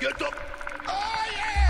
Get up! Oh yeah!